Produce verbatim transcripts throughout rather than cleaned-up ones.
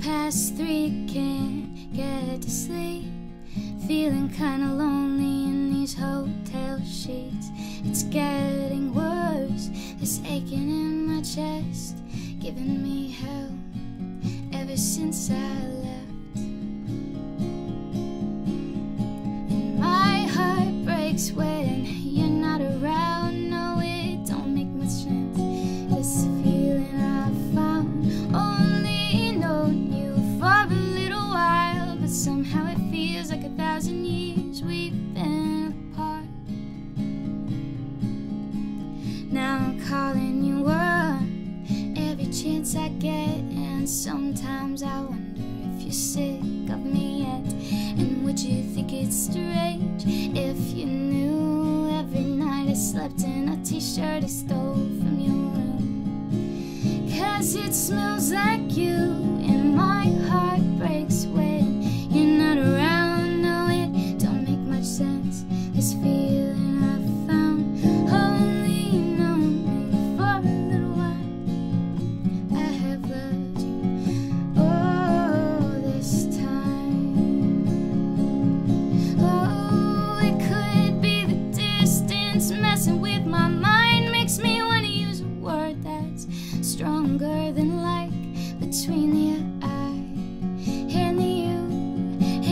Past three, can't get to sleep. Feeling kinda lonely in these hotel sheets. It's getting worse, it's aching in my chest, giving me hell ever since I left. And my heart breaks when you're not around. No, it don't make much sense, this feeling I found. Only known you for a little while, but somehow it feels like a thousand years we've been apart. Now I'm calling you up every chance I get, and sometimes I wonder if you're sick of me yet. And would you think it's strange if you knew every night I slept in a t-shirt I stole from your room? Cause it smells like you. Stronger than like between the I and the you,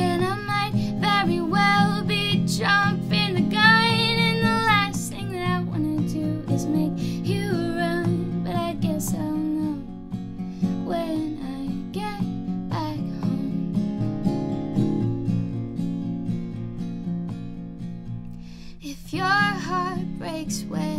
and I might very well be jumping the gun, and the last thing that I wanna do is make you run. But I guess I'll know when I get back home. If your heart breaks when